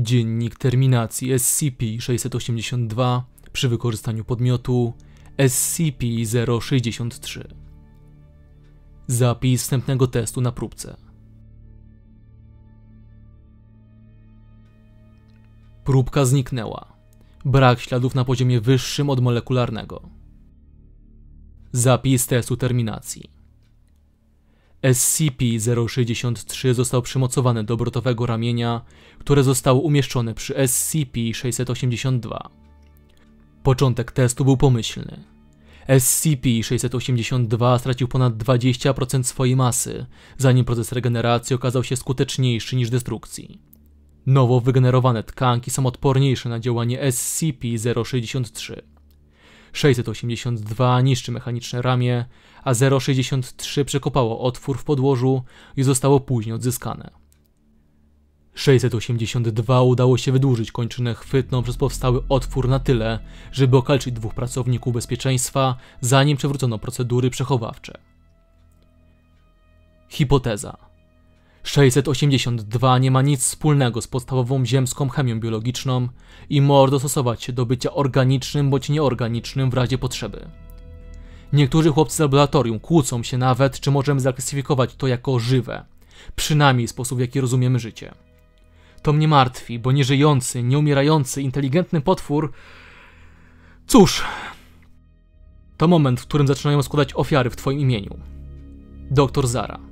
Dziennik terminacji SCP-682 przy wykorzystaniu podmiotu SCP-063. Zapis wstępnego testu na próbce. Próbka zniknęła. Brak śladów na poziomie wyższym od molekularnego. Zapis testu terminacji. SCP-063 został przymocowany do obrotowego ramienia, które zostało umieszczone przy SCP-682. Początek testu był pomyślny. SCP-682 stracił ponad 20% swojej masy, zanim proces regeneracji okazał się skuteczniejszy niż destrukcji. Nowo wygenerowane tkanki są odporniejsze na działanie SCP-063. 682 niszczy mechaniczne ramię, a 063 przekopało otwór w podłożu i zostało później odzyskane. 682 udało się wydłużyć kończynę chwytną przez powstały otwór na tyle, żeby okaleczyć dwóch pracowników bezpieczeństwa, zanim przewrócono procedury przechowawcze. Hipoteza: 682 nie ma nic wspólnego z podstawową ziemską chemią biologiczną i może dostosować się do bycia organicznym bądź nieorganicznym w razie potrzeby. Niektórzy chłopcy z laboratorium kłócą się nawet, czy możemy zaklasyfikować to jako żywe, przynajmniej sposób, w jaki rozumiemy życie. To mnie martwi, bo nieżyjący, nieumierający, inteligentny potwór... Cóż... To moment, w którym zaczynają składać ofiary w twoim imieniu. Doktor Zara.